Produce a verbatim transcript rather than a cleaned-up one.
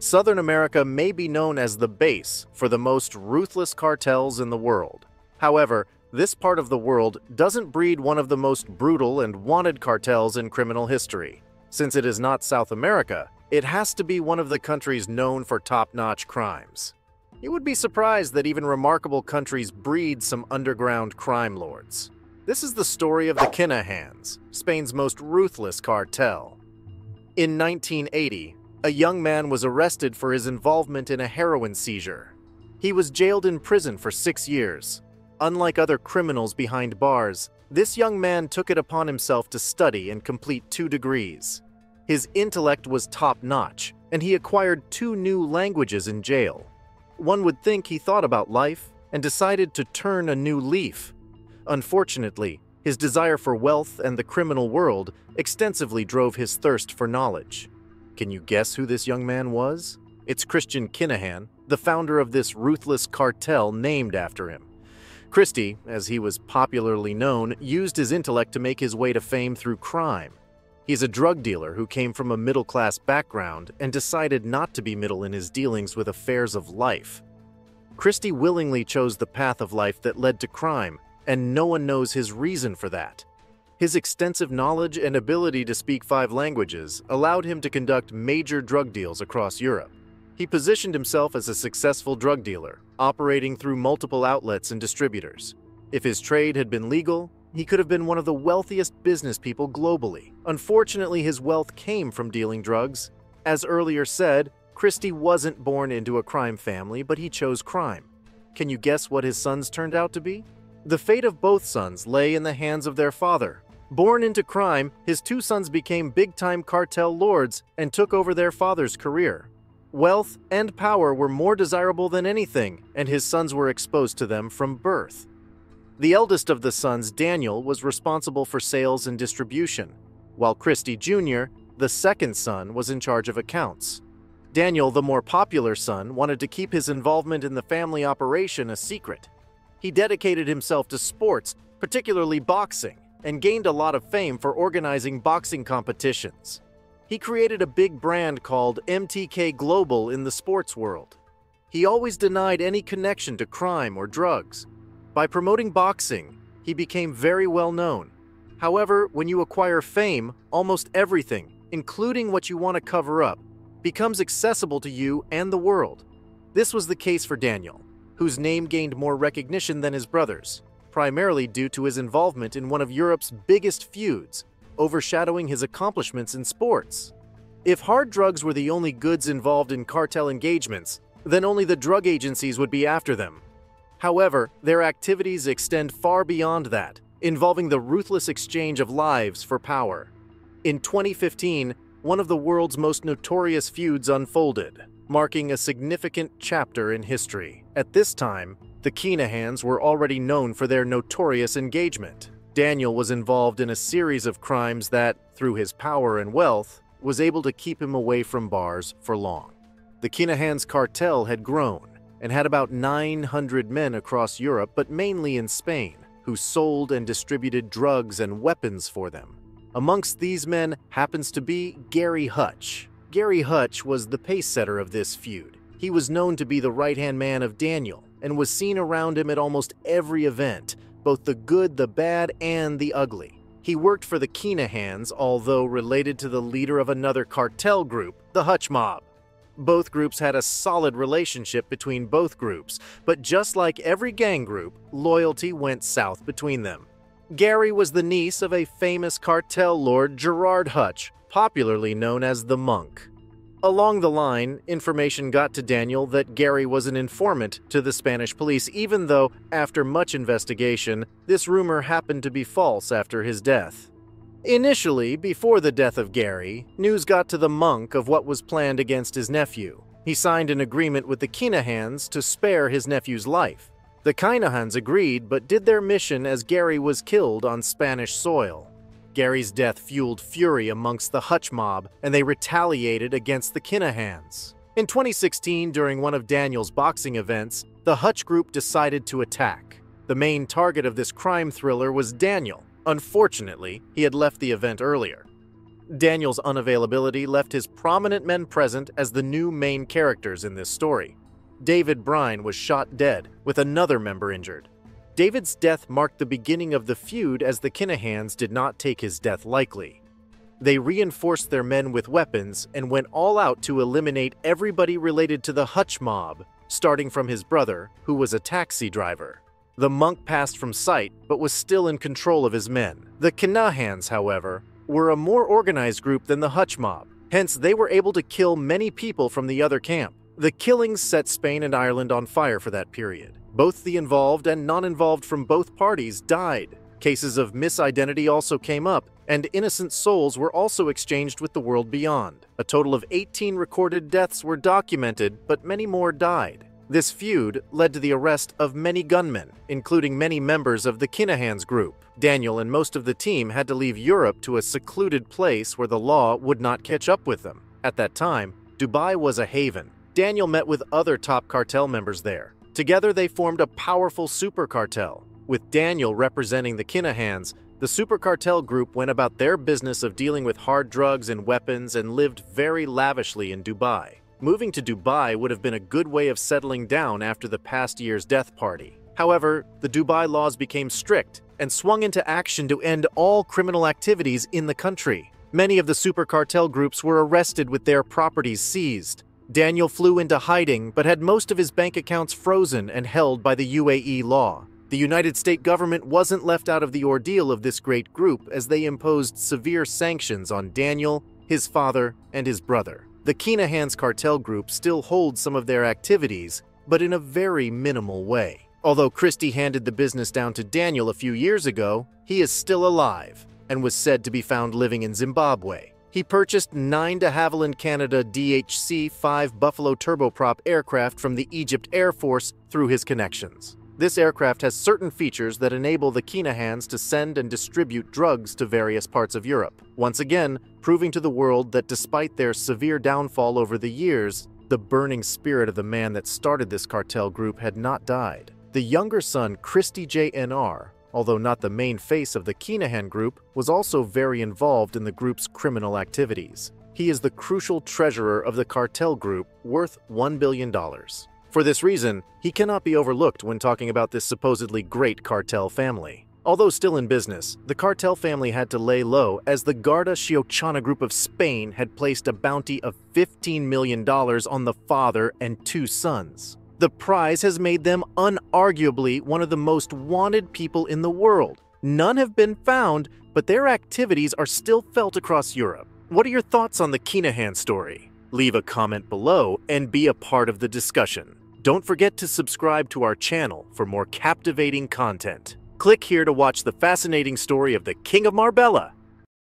Southern America may be known as the base for the most ruthless cartels in the world. However, this part of the world doesn't breed one of the most brutal and wanted cartels in criminal history. Since it is not South America, it has to be one of the countries known for top-notch crimes. You would be surprised that even remarkable countries breed some underground crime lords. This is the story of the Kinahans, Spain's most ruthless cartel. In nineteen eighty, a young man was arrested for his involvement in a heroin seizure. He was jailed in prison for six years. Unlike other criminals behind bars, this young man took it upon himself to study and complete two degrees. His intellect was top-notch, and he acquired two new languages in jail. One would think he thought about life and decided to turn a new leaf. Unfortunately, his desire for wealth and the criminal world extensively drove his thirst for knowledge. Can you guess who this young man was? It's Christian Kinahan, the founder of this ruthless cartel named after him. Christy, as he was popularly known, used his intellect to make his way to fame through crime. He's a drug dealer who came from a middle-class background and decided not to be middle in his dealings with affairs of life. Christy willingly chose the path of life that led to crime, and no one knows his reason for that. His extensive knowledge and ability to speak five languages allowed him to conduct major drug deals across Europe. He positioned himself as a successful drug dealer, operating through multiple outlets and distributors. If his trade had been legal, he could have been one of the wealthiest business people globally. Unfortunately, his wealth came from dealing drugs. As earlier said, Christy wasn't born into a crime family, but he chose crime. Can you guess what his sons turned out to be? The fate of both sons lay in the hands of their father. Born into crime, his two sons became big-time cartel lords and took over their father's career. Wealth and power were more desirable than anything, and his sons were exposed to them from birth. The eldest of the sons, Daniel, was responsible for sales and distribution, while Christy Junior, the second son, was in charge of accounts. Daniel, the more popular son, wanted to keep his involvement in the family operation a secret. He dedicated himself to sports, particularly boxing, and gained a lot of fame for organizing boxing competitions. He created a big brand called M T K Global in the sports world. He always denied any connection to crime or drugs. By promoting boxing, he became very well known. However, when you acquire fame, almost everything, including what you want to cover up, becomes accessible to you and the world. This was the case for Daniel, whose name gained more recognition than his brothers, primarily due to his involvement in one of Europe's biggest feuds, overshadowing his accomplishments in sports. If hard drugs were the only goods involved in cartel engagements, then only the drug agencies would be after them. However, their activities extend far beyond that, involving the ruthless exchange of lives for power. In twenty fifteen, one of the world's most notorious feuds unfolded, marking a significant chapter in history. At this time, the Kinahans were already known for their notorious engagement. Daniel was involved in a series of crimes that, through his power and wealth, was able to keep him away from bars for long. The Kinahans cartel had grown and had about nine hundred men across Europe, but mainly in Spain, who sold and distributed drugs and weapons for them. Amongst these men happens to be Gary Hutch. Gary Hutch was the pacesetter of this feud. He was known to be the right-hand man of Daniel and was seen around him at almost every event, both the good, the bad, and the ugly. He worked for the Kinahans, although related to the leader of another cartel group, the Hutch Mob. Both groups had a solid relationship between both groups, but just like every gang group, loyalty went south between them. Gary was the niece of a famous cartel lord, Gerard Hutch, popularly known as the Monk. Along the line, information got to Daniel that Gary was an informant to the Spanish police, even though, after much investigation, this rumor happened to be false after his death. Initially, before the death of Gary, news got to the Monk of what was planned against his nephew. He signed an agreement with the Kinahans to spare his nephew's life. The Kinahans agreed but did their mission as Gary was killed on Spanish soil. Gary's death fueled fury amongst the Hutch Mob, and they retaliated against the Kinahans. In twenty sixteen, during one of Daniel's boxing events, the Hutch group decided to attack. The main target of this crime thriller was Daniel. Unfortunately, he had left the event earlier. Daniel's unavailability left his prominent men present as the new main characters in this story. David Byrne was shot dead, with another member injured. David's death marked the beginning of the feud, as the Kinahans did not take his death lightly. They reinforced their men with weapons and went all out to eliminate everybody related to the Hutch Mob, starting from his brother, who was a taxi driver. The monk passed from sight but was still in control of his men. The Kinahans, however, were a more organized group than the Hutch Mob, hence they were able to kill many people from the other camp. The killings set Spain and Ireland on fire for that period. Both the involved and non-involved from both parties died. Cases of misidentity also came up, and innocent souls were also exchanged with the world beyond. A total of eighteen recorded deaths were documented, but many more died. This feud led to the arrest of many gunmen, including many members of the Kinahans group. Daniel and most of the team had to leave Europe to a secluded place where the law would not catch up with them. At that time, Dubai was a haven. Daniel met with other top cartel members there. Together they formed a powerful super cartel. With Daniel representing the Kinahans, the super cartel group went about their business of dealing with hard drugs and weapons and lived very lavishly in Dubai. Moving to Dubai would have been a good way of settling down after the past year's death party. However, the Dubai laws became strict and swung into action to end all criminal activities in the country. Many of the super cartel groups were arrested with their properties seized. Daniel flew into hiding but had most of his bank accounts frozen and held by the U A E law. The United States government wasn't left out of the ordeal of this great group, as they imposed severe sanctions on Daniel, his father, and his brother. The Kinahans cartel group still holds some of their activities, but in a very minimal way. Although Christy handed the business down to Daniel a few years ago, he is still alive and was said to be found living in Zimbabwe. He purchased nine de Havilland Canada D H C five Buffalo turboprop aircraft from the Egypt Air Force through his connections. This aircraft has certain features that enable the Kinahans to send and distribute drugs to various parts of Europe, once again proving to the world that despite their severe downfall over the years, the burning spirit of the man that started this cartel group had not died. The younger son, Christy Junior, although not the main face of the Kinahan group, was also very involved in the group's criminal activities. He is the crucial treasurer of the cartel group, worth one billion dollars. For this reason, he cannot be overlooked when talking about this supposedly great cartel family. Although still in business, the cartel family had to lay low, as the Garda Síochána group of Spain had placed a bounty of fifteen million dollars on the father and two sons. The prize has made them unarguably one of the most wanted people in the world. None have been found, but their activities are still felt across Europe. What are your thoughts on the Kinahan story? Leave a comment below and be a part of the discussion. Don't forget to subscribe to our channel for more captivating content. Click here to watch the fascinating story of the King of Marbella.